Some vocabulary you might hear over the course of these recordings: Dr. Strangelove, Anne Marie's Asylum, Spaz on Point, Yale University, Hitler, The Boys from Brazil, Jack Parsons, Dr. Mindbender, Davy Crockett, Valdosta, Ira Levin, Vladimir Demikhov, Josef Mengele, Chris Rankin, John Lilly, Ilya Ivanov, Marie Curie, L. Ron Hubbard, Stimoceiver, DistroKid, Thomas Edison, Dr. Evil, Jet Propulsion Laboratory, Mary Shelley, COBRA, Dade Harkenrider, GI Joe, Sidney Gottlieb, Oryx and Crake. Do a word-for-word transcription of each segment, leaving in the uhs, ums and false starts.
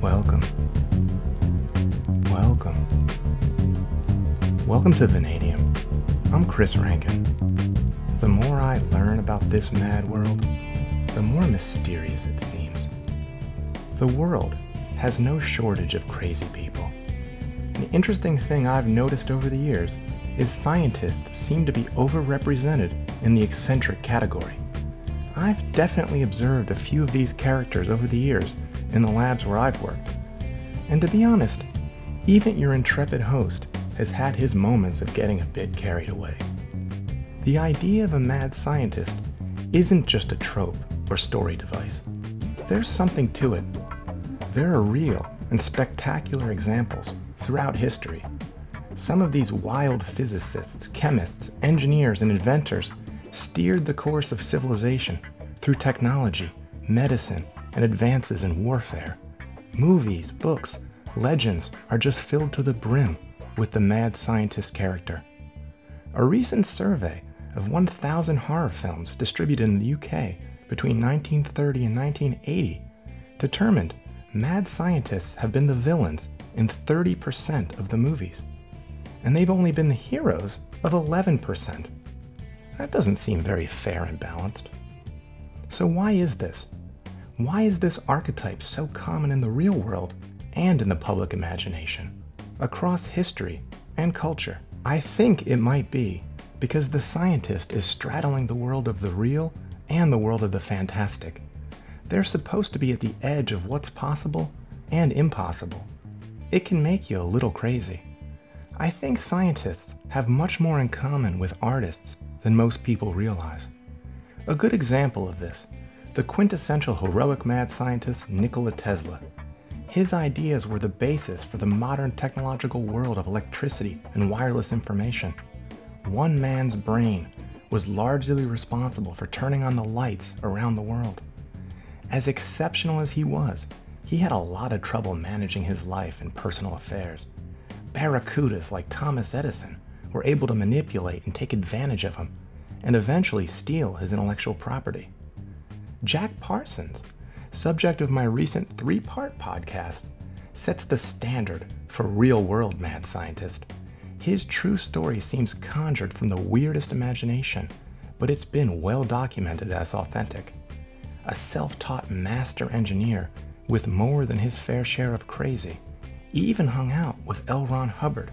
Welcome. Welcome. Welcome to Vanadium. I'm Chris Rankin. The more I learn about this mad world, the more mysterious it seems. The world has no shortage of crazy people. An interesting thing I've noticed over the years is scientists seem to be overrepresented in the eccentric category. I've definitely observed a few of these characters over the years in the labs where I've worked. And to be honest, even your intrepid host has had his moments of getting a bit carried away. The idea of a mad scientist isn't just a trope or story device. There's something to it. There are real and spectacular examples throughout history. Some of these wild physicists, chemists, engineers, and inventors steered the course of civilization through technology, medicine, and advances in warfare. Movies, books, legends are just filled to the brim with the mad scientist character. A recent survey of one thousand horror films distributed in the U K between nineteen thirty and nineteen eighty determined mad scientists have been the villains in thirty percent of the movies, and they've only been the heroes of eleven percent. That doesn't seem very fair and balanced. So why is this? Why is this archetype so common in the real world and in the public imagination, across history and culture? I think it might be because the scientist is straddling the world of the real and the world of the fantastic. They're supposed to be at the edge of what's possible and impossible. It can make you a little crazy. I think scientists have much more in common with artists than most people realize. A good example of this, the quintessential heroic mad scientist Nikola Tesla. His ideas were the basis for the modern technological world of electricity and wireless information. One man's brain was largely responsible for turning on the lights around the world. As exceptional as he was, he had a lot of trouble managing his life and personal affairs. Barracudas like Thomas Edison were able to manipulate and take advantage of him, and eventually steal his intellectual property. Jack Parsons, subject of my recent three-part podcast, sets the standard for real-world mad scientist. His true story seems conjured from the weirdest imagination, but it's been well documented as authentic. A self-taught master engineer with more than his fair share of crazy, he even hung out with L. Ron Hubbard.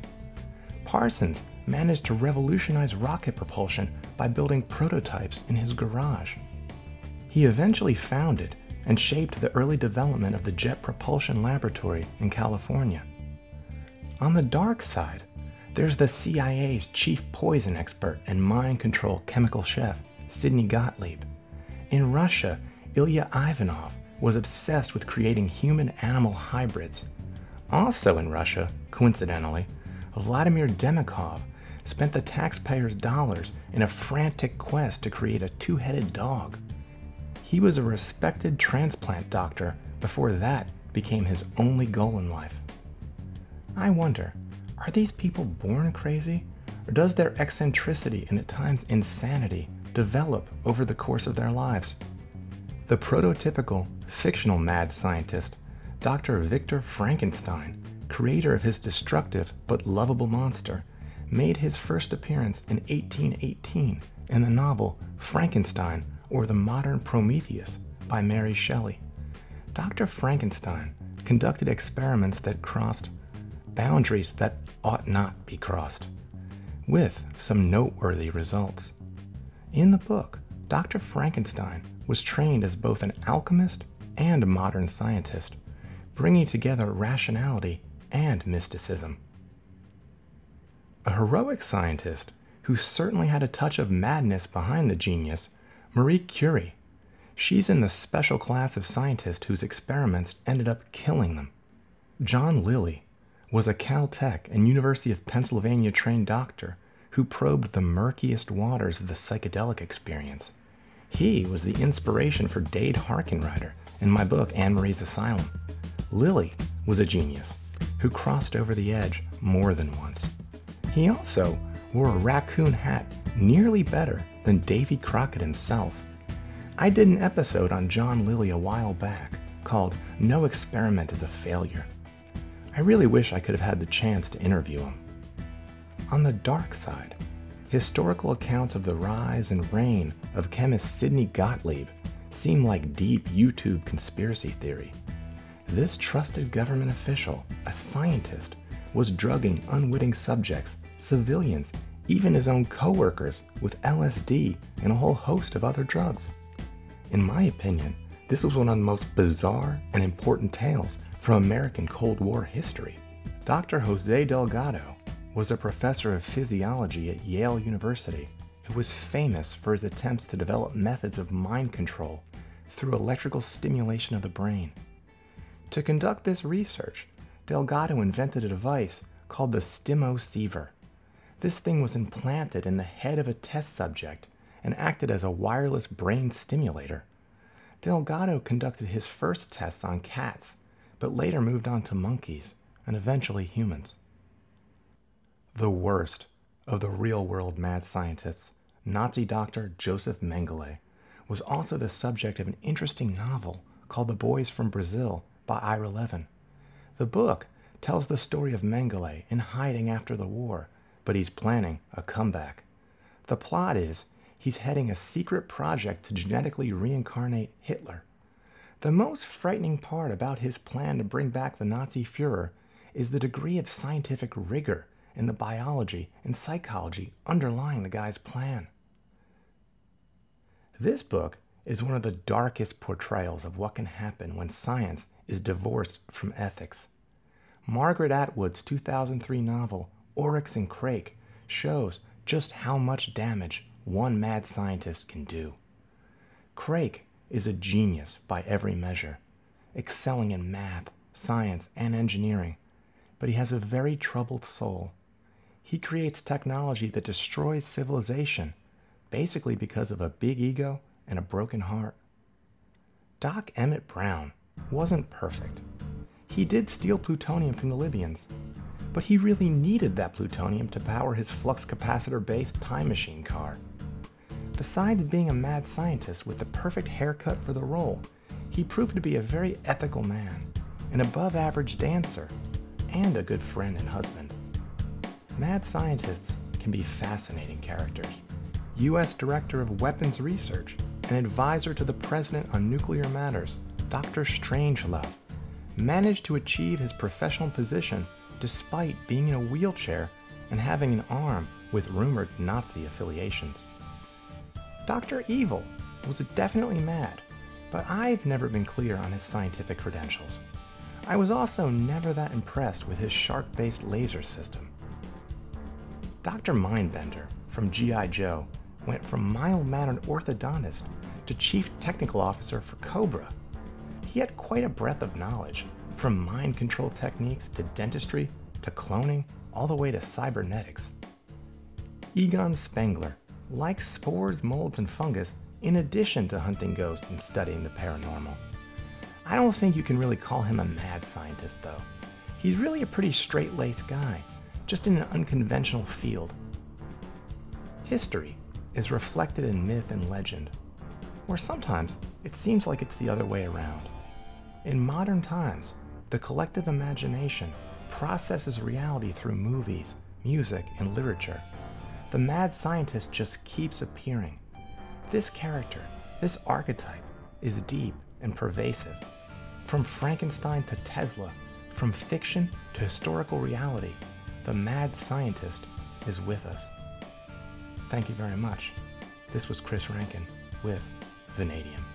Parsons managed to revolutionize rocket propulsion by building prototypes in his garage. He eventually founded and shaped the early development of the Jet Propulsion Laboratory in California. On the dark side, there's the C I A's chief poison expert and mind control chemical chef, Sidney Gottlieb. In Russia, Ilya Ivanov was obsessed with creating human-animal hybrids. Also in Russia, coincidentally, Vladimir Demikhov spent the taxpayers' dollars in a frantic quest to create a two-headed dog. He was a respected transplant doctor before that became his only goal in life. I wonder, are these people born crazy, or does their eccentricity and at times insanity develop over the course of their lives? The prototypical, fictional mad scientist, Doctor Victor Frankenstein, creator of his destructive but lovable monster, made his first appearance in eighteen eighteen in the novel Frankenstein, or the Modern Prometheus by Mary Shelley. Doctor Frankenstein conducted experiments that crossed boundaries that ought not be crossed, with some noteworthy results. In the book, Doctor Frankenstein was trained as both an alchemist and a modern scientist, bringing together rationality and mysticism. A heroic scientist who certainly had a touch of madness behind the genius, Marie Curie. She's in the special class of scientists whose experiments ended up killing them. John Lilly was a Caltech and University of Pennsylvania trained doctor who probed the murkiest waters of the psychedelic experience. He was the inspiration for Dade Harkenrider in my book Anne Marie's Asylum. Lilly was a genius who crossed over the edge more than once. He also wore a raccoon hat nearly better than Davy Crockett himself. I did an episode on John Lilly a while back called No Experiment is a Failure. I really wish I could have had the chance to interview him. On the dark side, historical accounts of the rise and reign of chemist Sidney Gottlieb seem like deep YouTube conspiracy theory. This trusted government official, a scientist, was drugging unwitting subjects, civilians, even his own co-workers with L S D and a whole host of other drugs. In my opinion, this was one of the most bizarre and important tales from American Cold War history. Doctor Jose Delgado was a professor of physiology at Yale University who was famous for his attempts to develop methods of mind control through electrical stimulation of the brain. To conduct this research, Delgado invented a device called the Stimoceiver. This thing was implanted in the head of a test subject and acted as a wireless brain stimulator. Delgado conducted his first tests on cats, but later moved on to monkeys and eventually humans. The worst of the real-world mad scientists, Nazi doctor Josef Mengele, was also the subject of an interesting novel called The Boys from Brazil by Ira Levin. The book tells the story of Mengele in hiding after the war, but he's planning a comeback. The plot is he's heading a secret project to genetically reincarnate Hitler. The most frightening part about his plan to bring back the Nazi Führer is the degree of scientific rigor in the biology and psychology underlying the guy's plan. This book is one of the darkest portrayals of what can happen when science is divorced from ethics. Margaret Atwood's two thousand three novel, Oryx and Crake, shows just how much damage one mad scientist can do. Crake is a genius by every measure, excelling in math, science, and engineering, but he has a very troubled soul. He creates technology that destroys civilization, basically because of a big ego and a broken heart. Doc Emmett Brown wasn't perfect. He did steal plutonium from the Libyans, but he really needed that plutonium to power his flux capacitor-based time machine car. Besides being a mad scientist with the perfect haircut for the role, he proved to be a very ethical man, an above-average dancer, and a good friend and husband. Mad scientists can be fascinating characters. U S Director of Weapons Research and advisor to the President on Nuclear Matters, Doctor Strangelove, managed to achieve his professional position despite being in a wheelchair and having an arm with rumored Nazi affiliations. Doctor Evil was definitely mad, but I've never been clear on his scientific credentials. I was also never that impressed with his shark-based laser system. Doctor Mindbender from G I Joe went from mild-mannered orthodontist to Chief Technical Officer for COBRA. He had quite a breadth of knowledge, from mind control techniques to dentistry to cloning, all the way to cybernetics. Egon Spengler likes spores, molds, and fungus in addition to hunting ghosts and studying the paranormal. I don't think you can really call him a mad scientist, though. He's really a pretty straight-laced guy, just in an unconventional field. History is reflected in myth and legend, or sometimes it seems like it's the other way around. In modern times, the collective imagination processes reality through movies, music, and literature. The mad scientist just keeps appearing. This character, this archetype, is deep and pervasive. From Frankenstein to Tesla, from fiction to historical reality, the mad scientist is with us. Thank you very much. This was Chris Rankin with Vanadium.